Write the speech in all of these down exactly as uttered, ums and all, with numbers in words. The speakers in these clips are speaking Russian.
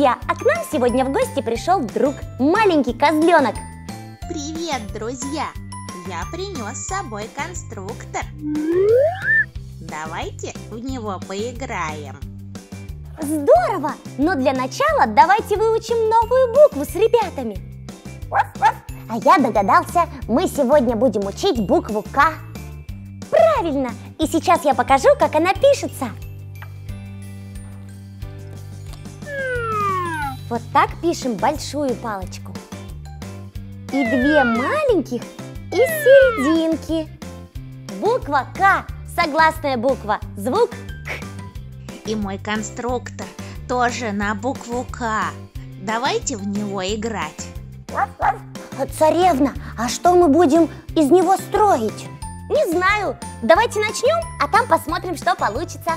друзья, а к нам сегодня в гости пришел друг, маленький козленок. Привет, друзья! Я принес с собой конструктор. Давайте в него поиграем. Здорово! Но для начала давайте выучим новую букву с ребятами. А я догадался, мы сегодня будем учить букву К. Правильно! И сейчас я покажу, как она пишется. Вот так пишем большую палочку. И две маленьких из серединки. Буква К. Согласная буква. Звук К. И мой конструктор тоже на букву К. Давайте в него играть. Царевна, а что мы будем из него строить? Не знаю. Давайте начнем, а там посмотрим, что получится.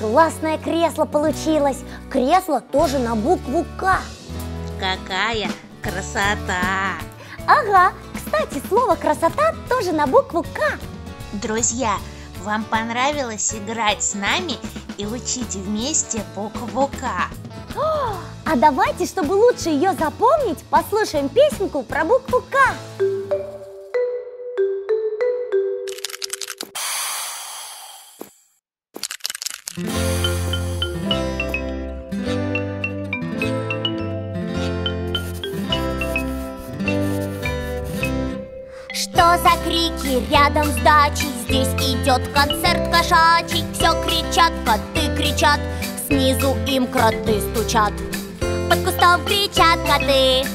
Классное кресло получилось! Кресло тоже на букву К. Какая красота! Ага, кстати, слово «красота» тоже на букву К. Друзья, вам понравилось играть с нами и учить вместе букву К? О, а давайте, чтобы лучше ее запомнить, послушаем песенку про букву К. Что за крики рядом с дачей? Здесь идет концерт кошачий. Все кричат, коты кричат, снизу им кроты стучат. Под кустом кричат коты,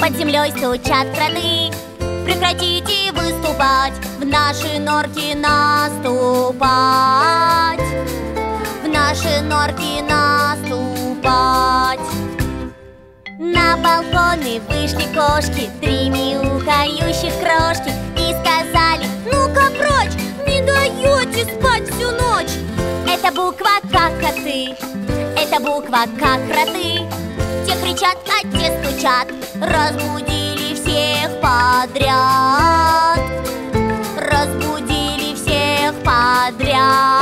под землей стучат кроты. Прекратите выступать, в наши норки наступать. В наши норки наступать. На балконы вышли кошки, три мяукающих крошки, и сказали: ну-ка прочь, не даете спать всю ночь. Это буква К, коты, это буква К, кроты. Те кричат, а те стучат, разбудили всех подряд. Разбудили всех подряд.